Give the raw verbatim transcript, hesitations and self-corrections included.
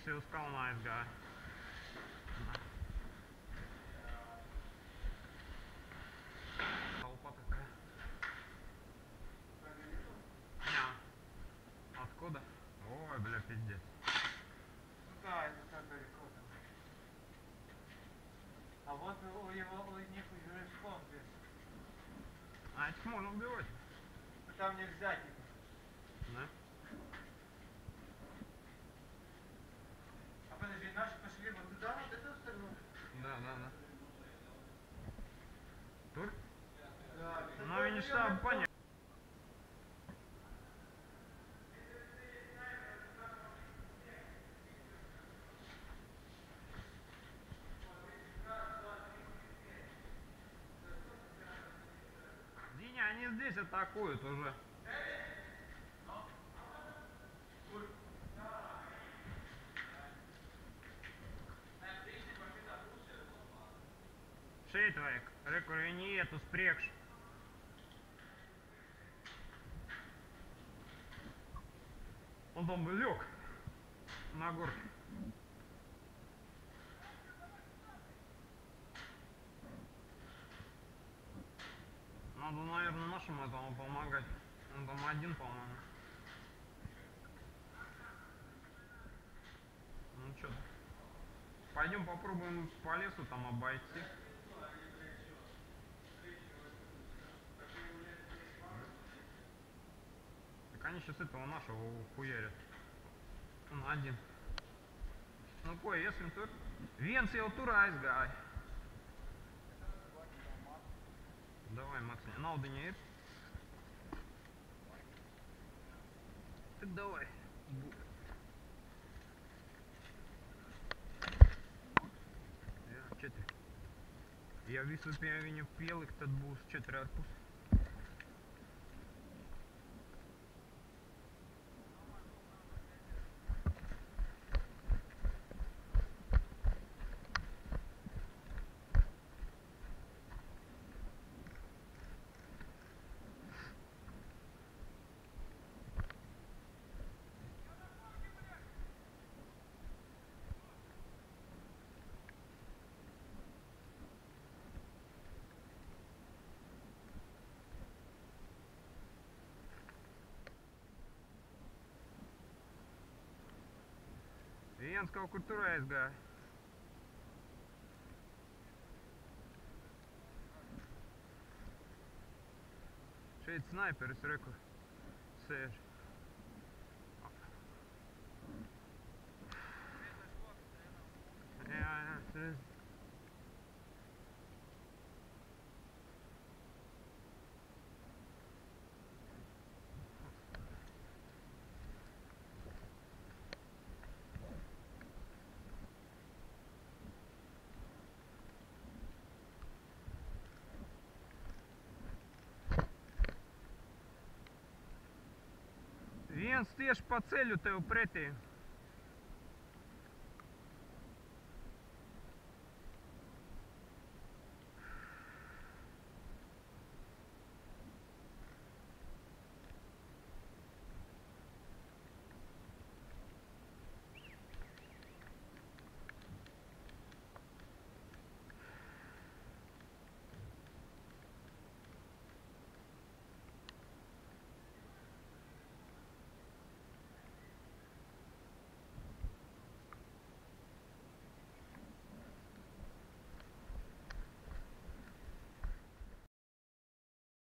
еще устал да. Толпа какая. Не. Откуда? Ой, бля, пиздец. Ну да, это так далеко там. А вот у его у них уже шком здесь. А это можно убивать? Там нельзя типа. Да? А подожди, наши пошли вот туда, вот эту сторону? Да, да, да. Тур? Да. Ну и не что, понятно. Диня, они здесь атакуют уже. Šeitvajag, re, kur viņi iet uz priekšu. Un tam bija ļok. Nagurki. Надо, наверное, нашим этому помогать. Он там один, по-моему. Ну что, пойдем попробуем по лесу там обойти. Так они сейчас этого нашего хуярят. Он один. Ну кое, если тур. Венс его тура айсгай. Давай, Макс, не надо не ир. Так давай. Četiri. Ja visu pijem viņu pielikt, tad būs četri ārpus. Vienskau, kur tur aizgāja. Šeit snaiperis, reku, sēž. Jā, jā, sēž. Viens tieši pa ceļu tev pretī.